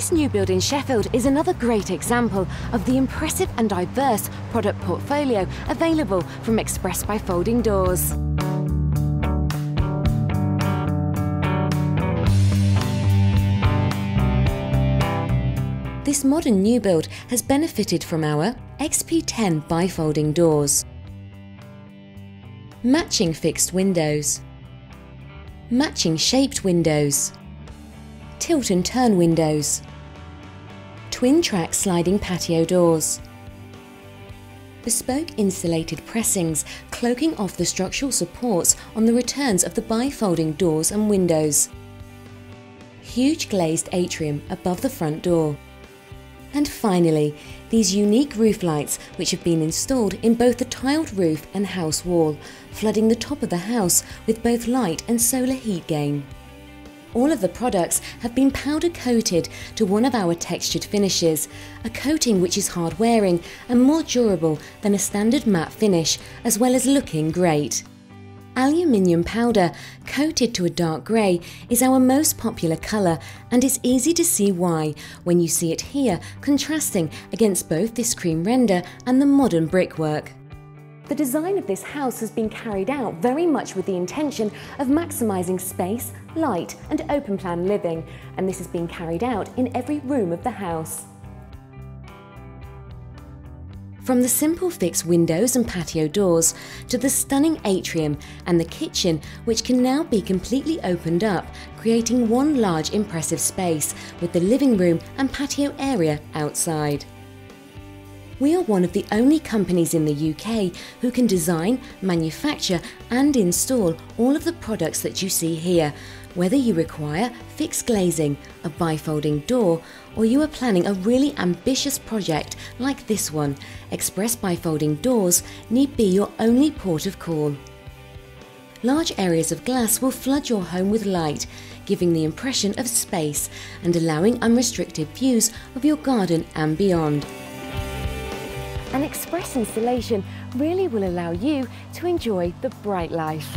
This new build in Sheffield is another great example of the impressive and diverse product portfolio available from Express Bifolding Doors. This modern new build has benefited from our XP10 bifolding doors, matching fixed windows, matching shaped windows, tilt and turn windows, twin track sliding patio doors, bespoke insulated pressings cloaking off the structural supports on the returns of the bifolding doors and windows, huge glazed atrium above the front door, and finally, these unique roof lights which have been installed in both the tiled roof and house wall, flooding the top of the house with both light and solar heat gain. All of the products have been powder coated to one of our textured finishes, a coating which is hard wearing and more durable than a standard matte finish, as well as looking great. Aluminium powder, coated to a dark grey, is our most popular colour, and it's easy to see why when you see it here contrasting against both this cream render and the modern brickwork. The design of this house has been carried out very much with the intention of maximising space, light and open plan living, and this has been carried out in every room of the house. From the simple fixed windows and patio doors to the stunning atrium and the kitchen, which can now be completely opened up, creating one large impressive space with the living room and patio area outside. We are one of the only companies in the UK who can design, manufacture and install all of the products that you see here, whether you require fixed glazing, a bifolding door, or you are planning a really ambitious project like this one. Express Bifolding Doors need be your only port of call. Large areas of glass will flood your home with light, giving the impression of space and allowing unrestricted views of your garden and beyond. An Express installation really will allow you to enjoy the bright life.